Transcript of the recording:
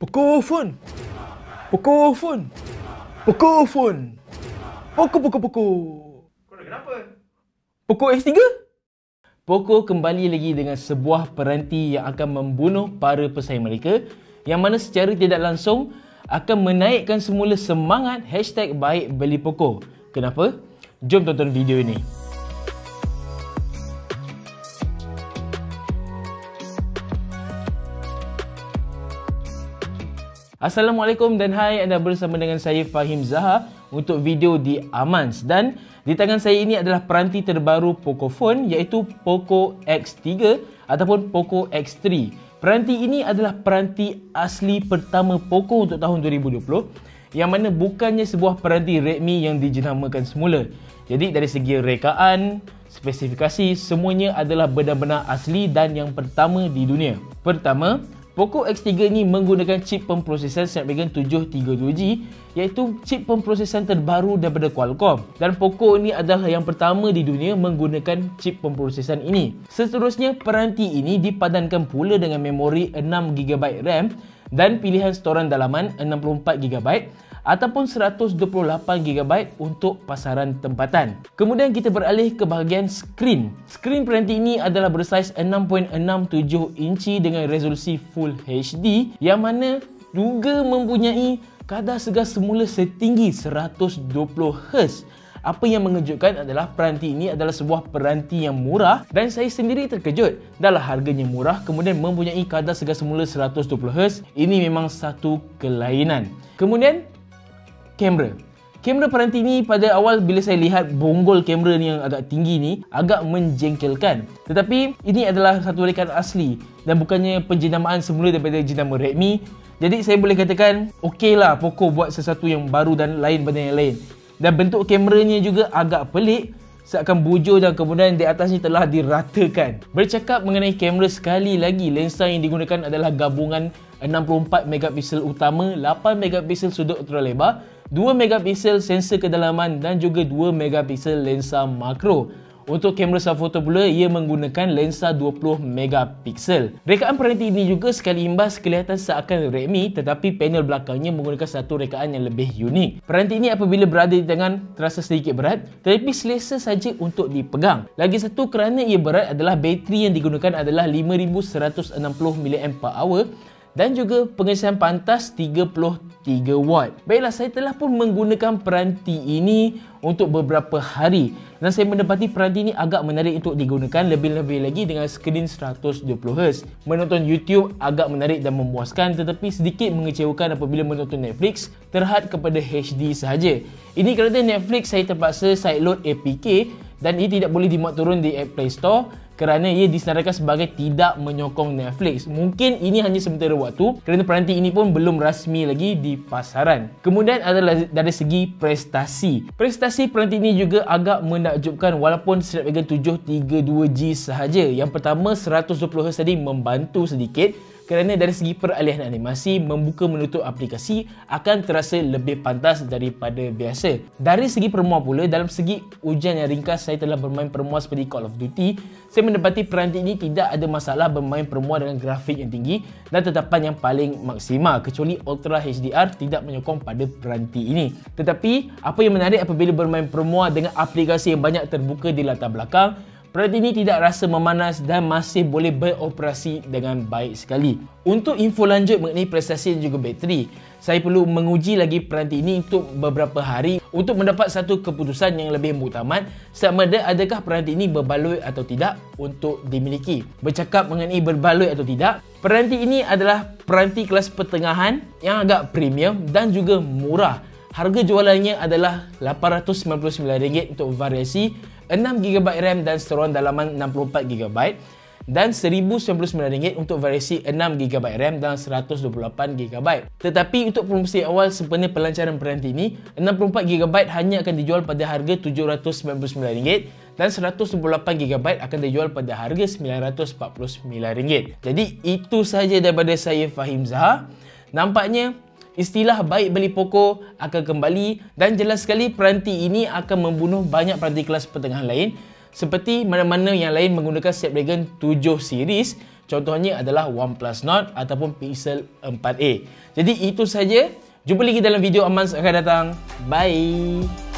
Poco X3? Poco kembali lagi dengan sebuah peranti yang akan membunuh para pesaing mereka, yang mana secara tidak langsung akan menaikkan semula semangat hashtag baik beli Poco. Kenapa? Jom tonton video ini. Assalamualaikum dan hai, anda bersama dengan saya Fahim Zahar untuk video di Amanz, dan di tangan saya ini adalah peranti terbaru Poco Phone iaitu Poco X3 ataupun Poco X3. Peranti ini adalah peranti asli pertama Poco untuk tahun 2020, yang mana bukannya sebuah peranti Redmi yang dijenamakan semula. Jadi dari segi rekaan, spesifikasi, semuanya adalah benar-benar asli dan yang pertama di dunia. Pertama, Poco X3 ni menggunakan chip pemprosesan Snapdragon 732G, iaitu chip pemprosesan terbaru daripada Qualcomm, dan Poco ni adalah yang pertama di dunia menggunakan chip pemprosesan ini. Seterusnya, peranti ini dipadankan pula dengan memori 6GB RAM dan pilihan storan dalaman 64GB ataupun 128GB untuk pasaran tempatan. Kemudian kita beralih ke bahagian skrin. Skrin peranti ini adalah bersaiz 6.67 inci dengan resolusi Full HD, yang mana juga mempunyai kadar segar semula setinggi 120Hz. Apa yang mengejutkan adalah peranti ini adalah sebuah peranti yang murah, dan saya sendiri terkejut. Dahlah harganya murah, kemudian mempunyai kadar segar semula 120Hz. Ini memang satu kelainan. Kemudian Kamera peranti ni pada awal bila saya lihat bonggol kamera ni yang agak tinggi ni agak menjengkelkan. Tetapi ini adalah satu rekaan asli dan bukannya penjenamaan semula daripada jenama Redmi. Jadi saya boleh katakan okey lah Poco buat sesuatu yang baru dan lain pada yang lain. Dan bentuk kameranya juga agak pelik, seakan bujur dan kemudian di atasnya telah diratakan. Bercakap mengenai kamera sekali lagi, lensa yang digunakan adalah gabungan 64MP utama, 8MP sudut ultralebar, 2MP sensor kedalaman dan juga 2MP lensa makro. Untuk kamera swafoto pula, ia menggunakan lensa 20MP. Rekaan peranti ini juga sekali imbas kelihatan seakan Redmi, tetapi panel belakangnya menggunakan satu rekaan yang lebih unik. Peranti ini apabila berada di tangan terasa sedikit berat, tetapi selesa saja untuk dipegang. Lagi satu kerana ia berat adalah bateri yang digunakan adalah 5160mAh dan juga pengisian pantas 33W. Baiklah, saya telah pun menggunakan peranti ini untuk beberapa hari dan saya mendapati peranti ini agak menarik untuk digunakan, lebih-lebih lagi dengan skrin 120Hz. Menonton YouTube agak menarik dan memuaskan, tetapi sedikit mengecewakan apabila menonton Netflix terhad kepada HD sahaja. Ini kerana Netflix saya terpaksa sideload APK dan ia tidak boleh dimuat turun di App Play Store kerana ia disenaraikan sebagai tidak menyokong Netflix. Mungkin ini hanya sementara waktu kerana peranti ini pun belum rasmi lagi di pasaran. Kemudian adalah dari segi prestasi. Prestasi peranti ini juga agak menakjubkan walaupun Snapdragon 732G sahaja. Yang pertama, 120Hz tadi membantu sedikit kerana dari segi peralihan animasi, membuka menutup aplikasi akan terasa lebih pantas daripada biasa. Dari segi permua pula, dalam segi ujian yang ringkas saya telah bermain permua seperti Call of Duty. Saya mendapati peranti ini tidak ada masalah bermain permua dengan grafik yang tinggi dan tetapan yang paling maksima, kecuali Ultra HDR tidak menyokong pada peranti ini. Tetapi apa yang menarik apabila bermain permua dengan aplikasi yang banyak terbuka di latar belakang, peranti ini tidak rasa memanas dan masih boleh beroperasi dengan baik sekali. Untuk info lanjut mengenai prestasi dan juga bateri, saya perlu menguji lagi peranti ini untuk beberapa hari untuk mendapat satu keputusan yang lebih muktamad sama ada adakah peranti ini berbaloi atau tidak untuk dimiliki. Bercakap mengenai berbaloi atau tidak, peranti ini adalah peranti kelas pertengahan yang agak premium dan juga murah. Harga jualannya adalah RM899 untuk variasi 6GB RAM dan storan dalaman 64GB dan RM1,099 untuk variasi 6GB RAM dan 128GB. Tetapi untuk promosi awal sempena pelancaran peranti ini, 64GB hanya akan dijual pada harga RM799 dan 128GB akan dijual pada harga RM949. Jadi itu sahaja daripada saya Fahim Zahar. Nampaknya istilah baik beli Poco akan kembali dan jelas sekali peranti ini akan membunuh banyak peranti kelas pertengahan lain, seperti mana-mana yang lain menggunakan Snapdragon 7 series. Contohnya adalah OnePlus Nord ataupun Pixel 4a. Jadi itu saja. Jumpa lagi dalam video Amanz akan datang. Bye.